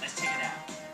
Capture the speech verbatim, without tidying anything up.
Let's check it out.